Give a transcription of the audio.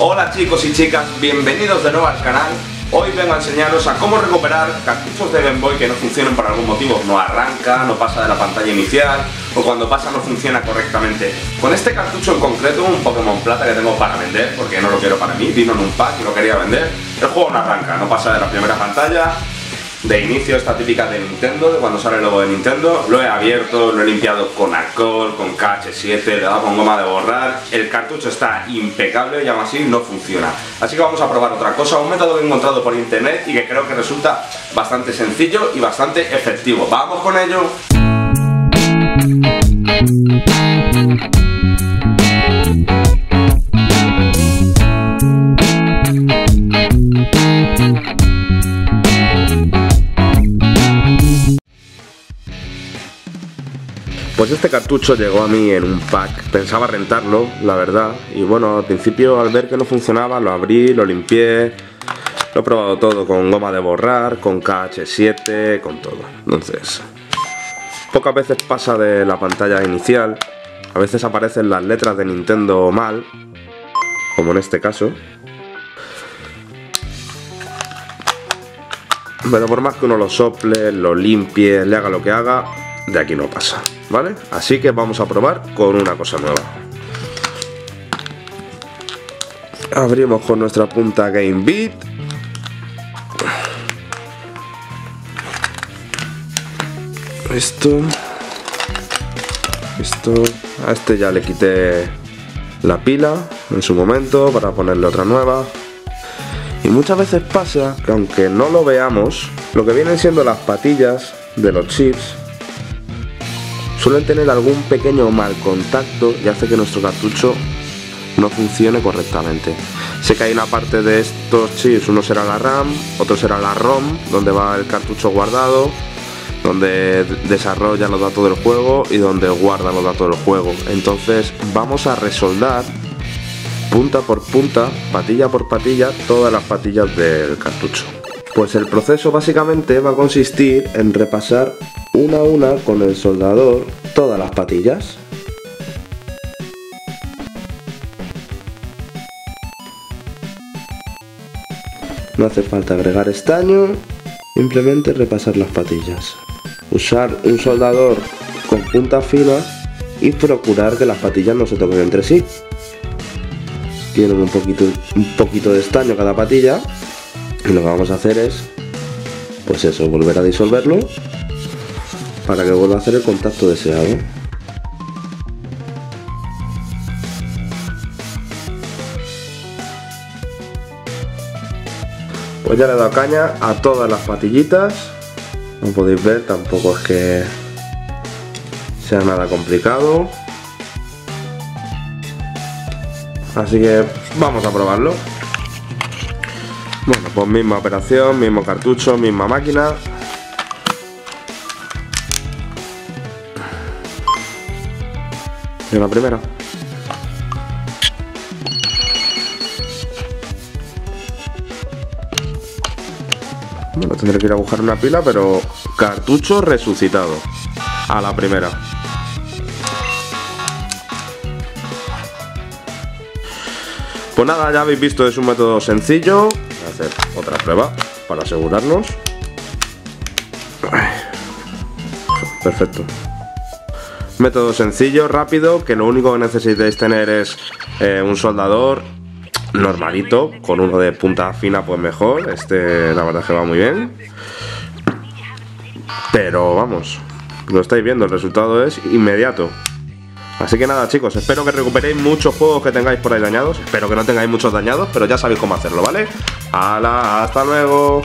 Hola chicos y chicas, bienvenidos de nuevo al canal. Hoy vengo a enseñaros a cómo recuperar cartuchos de Game Boy que no funcionan por algún motivo. No arranca, no pasa de la pantalla inicial, o cuando pasa no funciona correctamente. Con este cartucho en concreto, un Pokémon Plata que tengo para vender, porque no lo quiero para mí, vino en un pack y lo quería vender. El juego no arranca, no pasa de la primera pantalla de inicio, esta típica de Nintendo, de cuando sale el logo de Nintendo. Lo he abierto, lo he limpiado con alcohol, con KH7, le he dado con goma de borrar. El cartucho está impecable y aún así no funciona. Así que vamos a probar otra cosa, un método que he encontrado por internet y que creo que resulta bastante sencillo y bastante efectivo. ¡Vamos con ello! Pues este cartucho llegó a mí en un pack, pensaba rentarlo, la verdad, y bueno, al principio al ver que no funcionaba lo abrí, lo limpié, lo he probado todo con goma de borrar, con KH7, con todo. Entonces, pocas veces pasa de la pantalla inicial, a veces aparecen las letras de Nintendo mal, como en este caso. Pero por más que uno lo sople, lo limpie, le haga lo que haga, de aquí no pasa, ¿vale? Así que vamos a probar con una cosa nueva. Abrimos con nuestra punta Gamebit. Esto. A este ya le quité la pila en su momento para ponerle otra nueva. Y muchas veces pasa que aunque no lo veamos, lo que vienen siendo las patillas de los chips suelen tener algún pequeño mal contacto y hace que nuestro cartucho no funcione correctamente. Sé que hay una parte de estos chips, uno será la RAM, otro será la ROM, donde va el cartucho guardado, donde desarrolla los datos del juego y donde guarda los datos del juego. Entonces vamos a resoldar punta por punta, patilla por patilla, todas las patillas del cartucho. Pues el proceso básicamente va a consistir en repasar una a una con el soldador todas las patillas. No hace falta agregar estaño, simplemente repasar las patillas. Usar un soldador con punta fina y procurar que las patillas no se toquen entre sí. Tienen un poquito de estaño cada patilla y lo que vamos a hacer es, pues eso, volver a disolverlo para que vuelva a hacer el contacto deseado. Pues ya le he dado caña a todas las patillitas, como podéis ver tampoco es que sea nada complicado, así que vamos a probarlo. Bueno, pues misma operación, mismo cartucho, misma máquina. De la primera. Bueno, tendré que ir a buscar una pila, pero cartucho resucitado. A la primera. Pues nada, ya habéis visto, es un método sencillo. Voy a hacer otra prueba para asegurarnos. Perfecto. Método sencillo, rápido, que lo único que necesitáis tener es un soldador normalito, con uno de punta fina pues mejor, este la verdad es que va muy bien. Pero vamos, lo estáis viendo, el resultado es inmediato. Así que nada chicos, espero que recuperéis muchos juegos que tengáis por ahí dañados, espero que no tengáis muchos dañados, pero ya sabéis cómo hacerlo, ¿vale? ¡Hala! ¡Hasta luego!